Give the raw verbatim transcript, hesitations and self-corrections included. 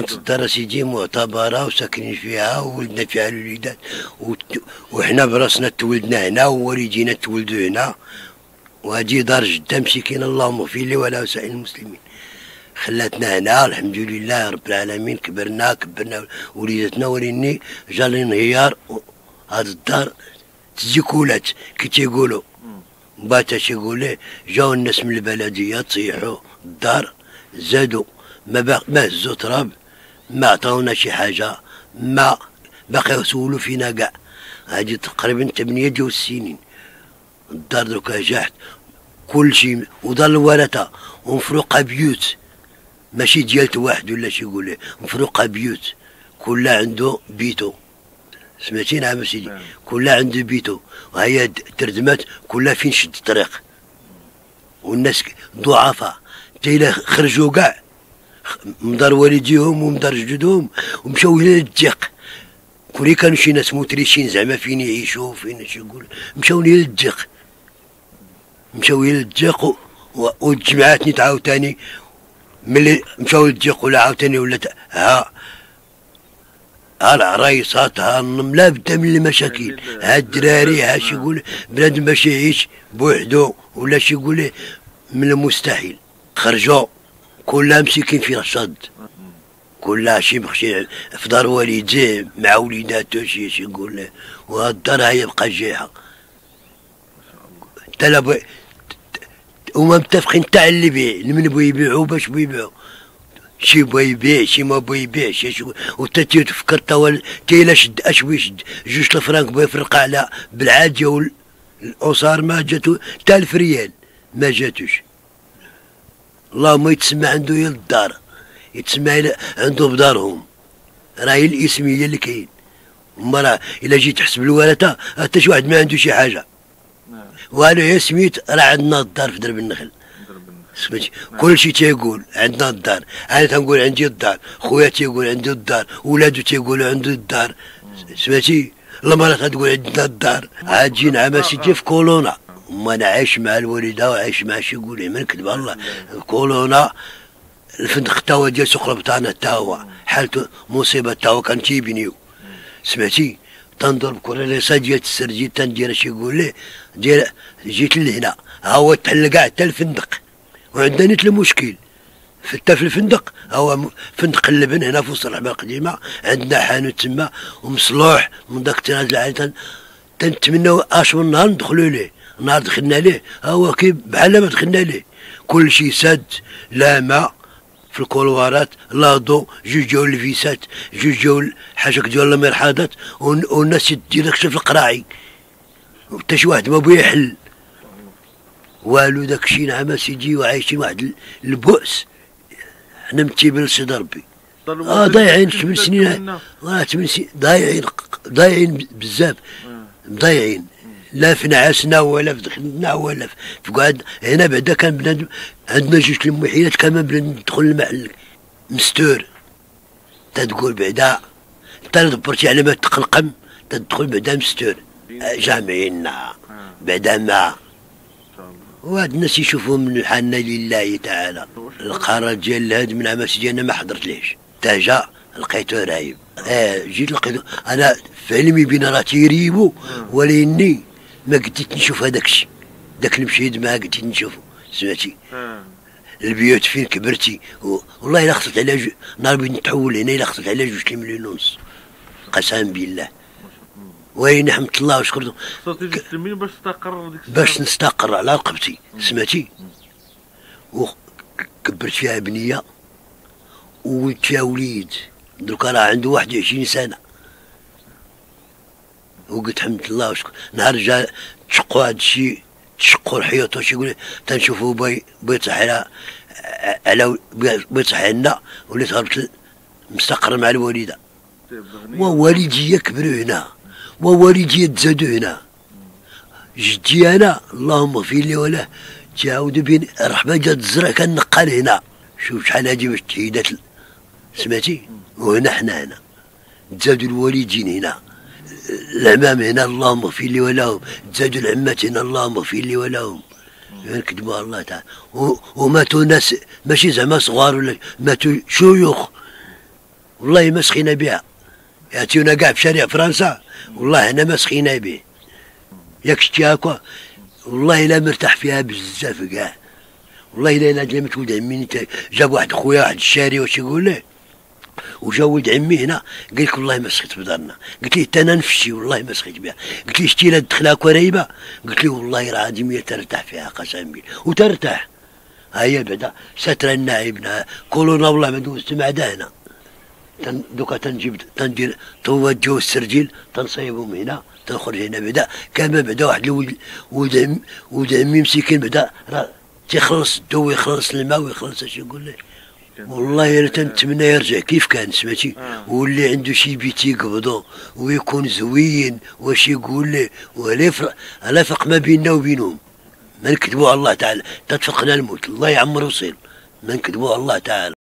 كانت الدراسة دي معتبرة وساكنين فيها وولدنا فيها الوليدات، وحنا براسنا تولدنا هنا ووالدينا تولدوا هنا، وهذه دار جدة مسكينة اللهم اغفر لي ولا وسائر المسلمين. خلاتنا هنا الحمد لله رب العالمين، كبرنا كبرنا وليداتنا، وريني جا الانهيار هاد الدار تزيكولات كي تيقولوا. باتا تيقول ليه جاو الناس من البلدية طيحوا الدار، زادوا ما باق ما هزوا تراب، ما عطاونا شي حاجة، ما باقي سولوا فينا كاع. هادي تقريبا ثمانية ديال السنين الدار دوكا جاحت كلشي، ودار الورثة ومفروقة بيوت ماشي ديالت واحد ولا شي يقول ليه، مفروقة بيوت كل عنده بيتو. سمعتيني عم سيدي، كلها عنده بيته، وهي تردمات كلها فين شد الطريق، والناس ضعفاء تيلا خرجوا كاع من دار والديهم ومن دار جدودهم ومشاو هنا للديق. كون كانوا شي ناس مترشين زعما فين يعيشوا فين شي يقول مشاو هنا للديق، مشاو هنا للديق والجماعات نيت عاوتاني ملي مشاو للديق ولا عاوتاني ولا ها ها العرايصات ها النم لا بد من المشاكل. ها الدراري ها شي يقول بنادم باش يعيش بوحدو ولا شي يقول من المستحيل. خرجوا كلها مسكين في رصد، كلها شي مخشي في دار والديه مع وليداتو شي شي يقول له، وهاد الدار هي بقى جايحه حتى هما متفقين حتى اللي يبيع لمن بغي يبيعو باش بغي يبيعو، شي بغا يبيع شي ما بغا يبيع شي شو... وتا تيتفكر تا تيلا شد اش بغا يشد جوج الفرانك بغا يفرق على بالعاديه والاسر، ما جاتو تا الف ريال ما جاتوش. اللهم يتسمى عنده هي الدار، يتسمى عنده بدارهم، راه هي الاسميه اللي كاين. اما راه الا جيت تحسب الورثه حتى شي واحد ما عنده شي حاجه والو، هي سميت راه عندنا الدار في درب النخل. سمعتي كلشي تيقول عندنا الدار، انا تنقول عندي الدار، خويا تيقول عنده الدار، ولادو تيقولوا عنده الدار، سمعتي المرأة تقول عندنا الدار. عاد جينا عام سيدي في كورونا، وما انا عايش مع الوالده وعايش مع شي يقول لي ما نكذب والله. كورونا الفندق تا هو ديال سوق البطانه تا هو حالته مصيبه، تا هو كان تيبنيو سمعتي. تنضرب كوريليسا ديال السرجي تندير اش يقول لي ديال جيت لهنا، ها هو تحل كاع حتى الفندق، وعندنا نيت المشكل حتى في الفندق. هو فندق اللبن هنا في وسط الرحبه القديمه عندنا حانوت تما ومصلوح من داك التراجل عاده، تنتمناو اش من نهار ندخلوا ليه. نهار دخلنا ليه ها هو كي بحال ما دخلنا ليه، كلشي سد، لا ماء في الكولوارات، لا ضو، جوج جاو الفيسات، جوج جاو الحاجه ديال المرحاضات، والناس دير داكشي في القراعي، حتى شي واحد ما بغى يحل والو داكشي. نعم اسيدي وعايشين واحد البؤس، حنا متيبين لسيدي ربي. اه ضايعين ثمان سنين، اه ثمان سنين ضايعين ضايعين بزاف، ضايعين لا في نعاسنا ولا في دخلنا ولا في قعد هنا. بعدا كان بنادم عندنا جوج المحيلات، كان بنادم ندخل المحل مستور، تتقول بعدا انت دبرتي على ما تقلقم، تدخل بعدا مستور جامعين بعدا ما. وهاد الناس يشوفوهم من الحنة لله تعالى. القرار ديال هاد من عماس ديالنا ما حضرت ليش، تا جا لقيته رايب. اه جيت لقيته انا في علمي بينا راه تيريبو، ولكني ما قديت نشوف هذاك الشيء، ذاك المشهد ما قديت نشوفه. سمعتي البيوت فين كبرتي، والله الا خصت على جو... نهار بغيت نتحول هنا الا خصت على جوج مليون ونص قسما بالله. وين حمد الله وشكرته باش تستقر، باش نستقر على رقبتي سمعتي. وكبرت فيها بنيه وولدت فيها وليد دركا راه عنده واحد وعشرين سنه، وقلت حمد الله وشكر. نهار جا تشقوا هذا الشيء، تشقوا حياته شي يقول تنشوفوا باي بيصح على على بيصح لنا، وليت هربت مستقر مع الوالده، ووالدي كبروا هنا ووالدي تزادوا هنا. جدي انا اللهم اغفر لي وله تعاودوا بين الرحمه جات الزرع كان نقال هنا. شوف شحال هادي باش تحيدات سمعتي، وهنا حنا هنا تزادوا الوالدين هنا، العمام هنا اللهم اغفر لي ولهم، تزادوا العمات هنا اللهم اغفر لي ولهم. نكذبوا على الله تعالى، وماتوا ناس ماشي زعما صغار ولا، ماتوا شيوخ والله ما سخينا بها، يعطيونا كاع في شارع فرنسا والله انا ما سخينا به. ياك شتي هاكا والله لا مرتاح فيها بزاف كاع، والله لا انا جا متولد عمي جاب واحد خويا واحد الشاري واش يقول ليه، وجا ولد عمي هنا قال لك والله ما سخيت بدارنا. قلت ليه حتى انا نفسي والله ما سخيت بها. قلت ليه شتي لا دخلها كريبه، قلت ليه والله راه هادي ترتاح فيها قسما بالله وترتاح. ها هي بعدا ساتره ناعبنا كورونا والله ما دوزت معدا هنا. دوكا تنجيب تندير طوى الجو السرجيل تنصيبهم هنا تنخرج هنا بعدا كما بعدا واحد الولد ولد ولد عمي مسكين بعدا راه تيخلص الدو ويخلص الماء ويخلص اش يقول لك. والله انا تنتمنى يرجع كيف كان سمعتي، ويولي عنده شي بيت يقبضو ويكون زوين واش يقول لي، ولا فرق ما بيننا وبينهم. ما نكذبوا على الله تعالى تتفقنا الموت، الله يعمر وصيل، ما نكذبوا على الله تعالى.